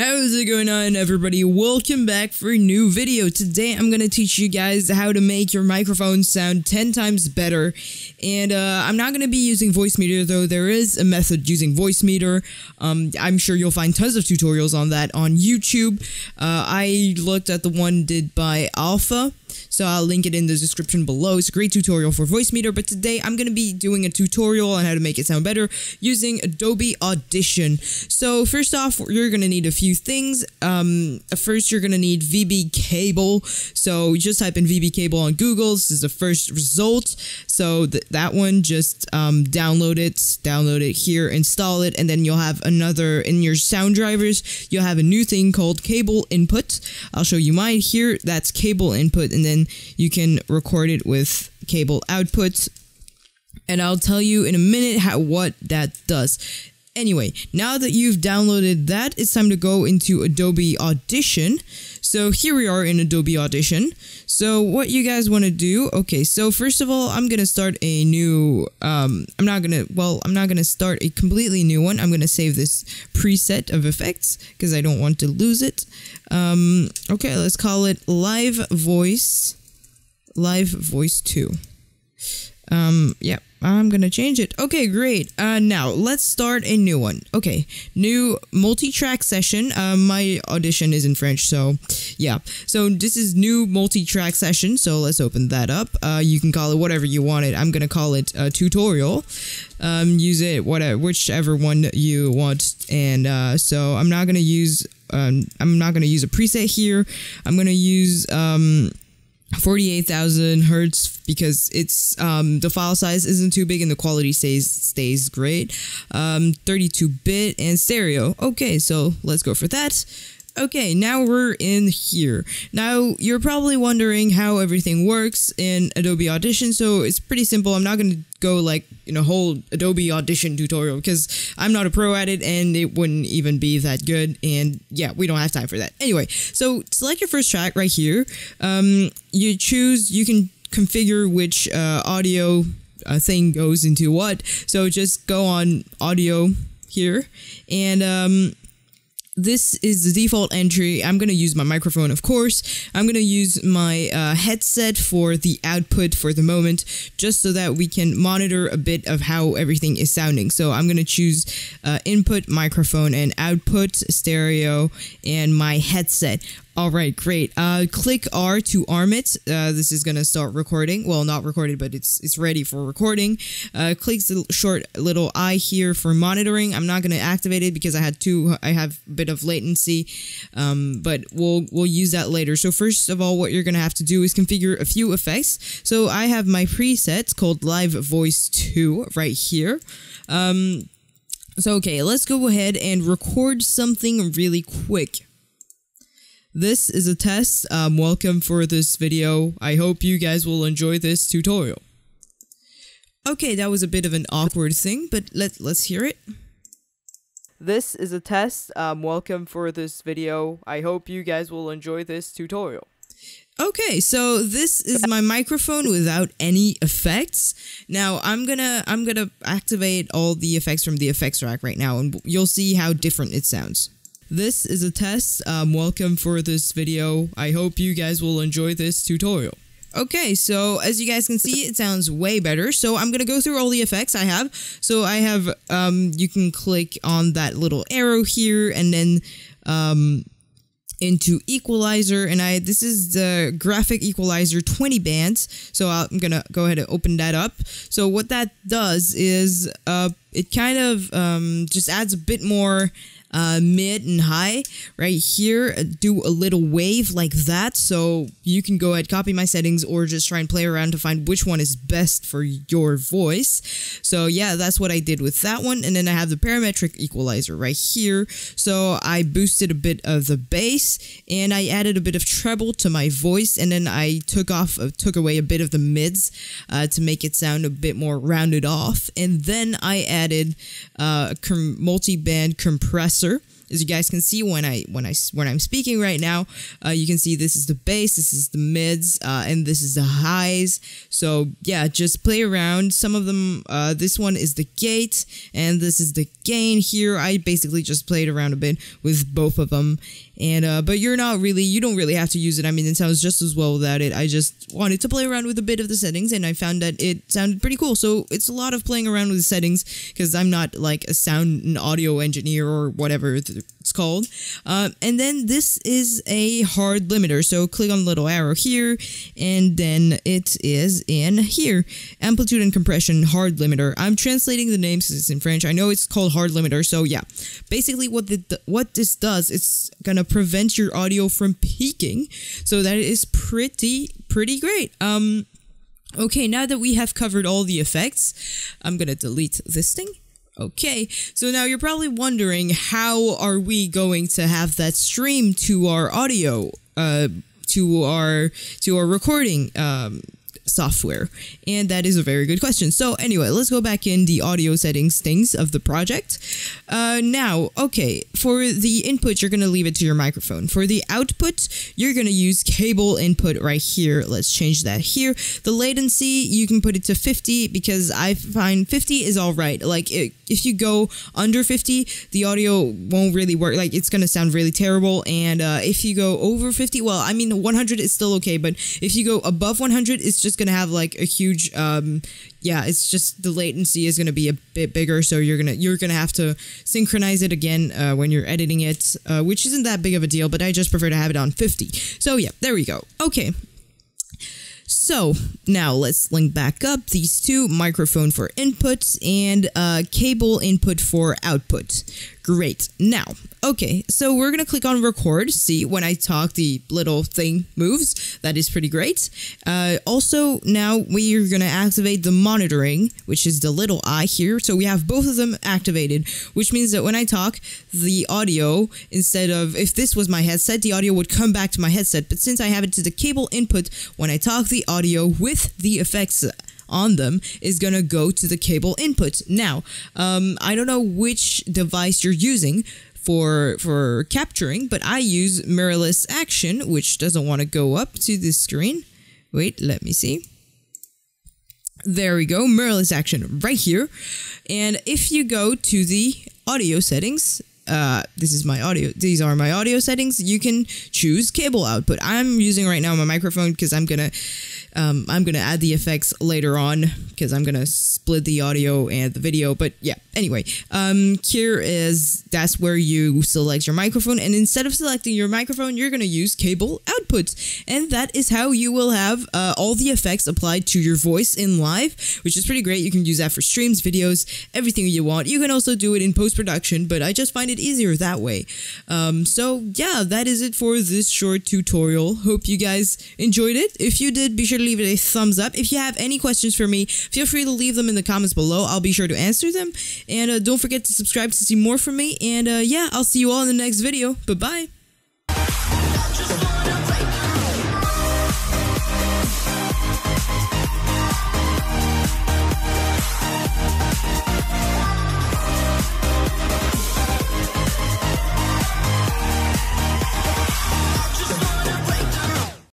How's it going on, everybody? Welcome back for a new video. Today I'm gonna teach you guys how to make your microphone sound 10 times better. And I'm not gonna be using VoiceMeeter, though there is a method using VoiceMeeter. I'm sure you'll find tons of tutorials on that on YouTube. I looked at the one did by Alpha, so I'll link it in the description below. It's a great tutorial for VoiceMeeter, but today I'm going to be doing a tutorial on how to make it sound better using Adobe Audition. So first off, you're going to need a few things. First, you're going to need VB Cable. So just type in VB Cable on Google. This is the first result. So that one, just download it here, install it, and then you'll have another in your sound drivers. You'll have a new thing called Cable Input. I'll show you mine here. That's Cable Input, and then you can record it with Cable Output, and I'll tell you in a minute what that does. Anyway, now that you've downloaded that, it's time to go into Adobe Audition. So here we are in Adobe Audition. So what you guys want to do, okay, so first of all, I'm going to start a new, I'm not going to start a completely new one. I'm going to save this preset of effects because I don't want to lose it. Okay, let's call it Live Voice 2. Yeah, I'm going to change it. Okay, great. Now, let's start a new one. Okay, new multi-track session. My audition is in French, so yeah. So this is new multi-track session, so let's open that up. You can call it whatever you want it. I'm going to call it a tutorial. Use it whichever one you want. And so I'm not going to use a preset here. I'm going to use 48,000 hertz because it's the file size isn't too big and the quality stays great. 32-bit and stereo. Okay, so let's go for that. Okay, now we're in here. Now, you're probably wondering how everything works in Adobe Audition, so it's pretty simple. I'm not going to go like in a whole Adobe Audition tutorial because I'm not a pro at it and it wouldn't even be that good, and yeah, we don't have time for that. Anyway, so select your first track right here. You can configure which audio thing goes into what, so just go on audio here, and this is the default entry. I'm going to use my microphone, of course. I'm going to use my headset for the output for the moment, just so that we can monitor a bit of how everything is sounding. So I'm going to choose input, microphone, and output, stereo, and my headset. All right, great. Click R to arm it. This is going to start recording. Well, not recorded, but it's ready for recording. Click the short little I here for monitoring. I'm not going to activate it because I have a bit of latency, but we'll use that later. So first of all, what you're going to have to do is configure a few effects. So I have my presets called Live Voice 2 right here. So okay, let's go ahead and record something really quick. This is a test. Welcome for this video. I hope you guys will enjoy this tutorial. Okay, that was a bit of an awkward thing, but let's hear it. This is a test. Welcome for this video. I hope you guys will enjoy this tutorial. Okay, so this is my microphone without any effects. Now I'm gonna activate all the effects from the effects rack right now, and you'll see how different it sounds. This is a test. Welcome for this video. I hope you guys will enjoy this tutorial. Okay, so as you guys can see, it sounds way better. So I'm gonna go through all the effects I have. So I have, you can click on that little arrow here, and then into equalizer, and this is the graphic equalizer 20 bands. So I'm gonna go ahead and open that up. So what that does is, it kind of just adds a bit more mid and high right here. Do a little wave like that, so you can go ahead, copy my settings, or just try and play around to find which one is best for your voice. So yeah, that's what I did with that one. And then I have the parametric equalizer right here, so I boosted a bit of the bass and I added a bit of treble to my voice, and then I took away a bit of the mids to make it sound a bit more rounded off. And then I added multi-band compressor As you guys can see, when I'm speaking right now, you can see this is the bass, this is the mids, and this is the highs. So yeah, just play around. Some of them, this one is the gate, and this is the gain. Here, I basically just played around a bit with both of them. And but you don't really have to use it. I mean, it sounds just as well without it. I just wanted to play around with a bit of the settings, and I found that it sounded pretty cool. So it's a lot of playing around with the settings, because I'm not like a sound and audio engineer or whatever it's called. And then this is a hard limiter. So click on the little arrow here, and then it is in here. Amplitude and compression hard limiter. I'm translating the names because it's in French. I know it's called hard limiter. So yeah, basically what this does, it's gonna prevent your audio from peaking, so that is pretty great. Okay, now that we have covered all the effects, I'm gonna delete this thing. Okay, so now you're probably wondering, how are we going to have that stream to our audio, to our recording software? And that is a very good question. So anyway, let's go back in the audio settings things of the project. Now, okay, for the input, you're going to leave it to your microphone. For the output, you're going to use cable input right here. Let's change that here. The latency, you can put it to 50, because I find 50 is all right. Like, if you go under 50, the audio won't really work. Like, it's going to sound really terrible. And if you go over 50, well, I mean, 100 is still okay, but if you go above 100, it's just gonna have like a huge yeah, it's just the latency is gonna be a bit bigger, so you're gonna have to synchronize it again when you're editing it, which isn't that big of a deal, but I just prefer to have it on 50. So yeah, there we go. Okay, so now let's link back up these two, microphone for input and cable input for output. Great. Now, okay, so we're going to click on record. See, when I talk, the little thing moves. That is pretty great. Also, now we're going to activate the monitoring, which is the little eye here. So we have both of them activated, which means that when I talk, the audio, instead of, if this was my headset, the audio would come back to my headset. But since I have it to the cable input, when I talk, the audio with the effects on them is going to go to the cable input. Now, I don't know which device you're using for capturing, but I use mirrorless action, which doesn't want to go up to this screen. Wait, let me see. There we go, mirrorless action right here. And if you go to the audio settings, this is my audio, these are my audio settings, you can choose cable output. I'm using right now my microphone, because I'm gonna add the effects later on, because I'm gonna split the audio and the video. But yeah, anyway, here is, that's where you select your microphone, and instead of selecting your microphone, you're gonna use cable output, and that is how you will have all the effects applied to your voice in live, which is pretty great. You can use that for streams, videos, everything you want. You can also do it in post-production, but I just find it easier that way. So yeah, that is it for this short tutorial. Hope you guys enjoyed it. If you did, be sure to leave it a thumbs up. If you have any questions for me, feel free to leave them in the comments below. I'll be sure to answer them. And don't forget to subscribe to see more from me. And yeah, I'll see you all in the next video. Bye-bye.